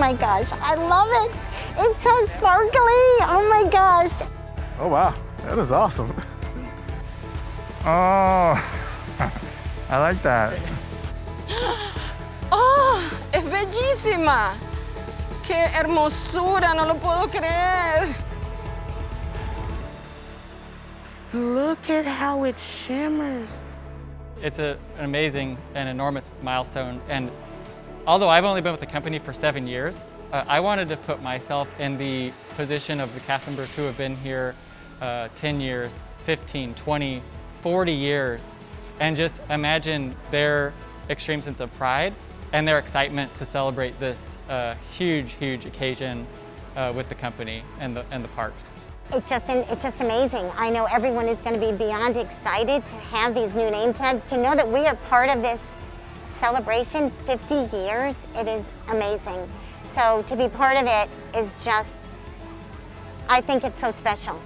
my gosh, I love it. It's so sparkly, oh my gosh. Oh wow, that is awesome. Oh, I like that. Oh, es bellísima. Qué hermosura, no lo puedo creer. Look at how it shimmers. It's an amazing and enormous milestone. And although I've only been with the company for 7 years, I wanted to put myself in the position of the cast members who have been here 10 years, 15, 20, 40 years, and just imagine their extreme sense of pride and their excitement to celebrate this huge, huge occasion with the company and the parks. It's just amazing. I know everyone is going to be beyond excited to have these new name tags, to know that we are part of this celebration, 50 years, it is amazing. So to be part of it is just, I think it's so special.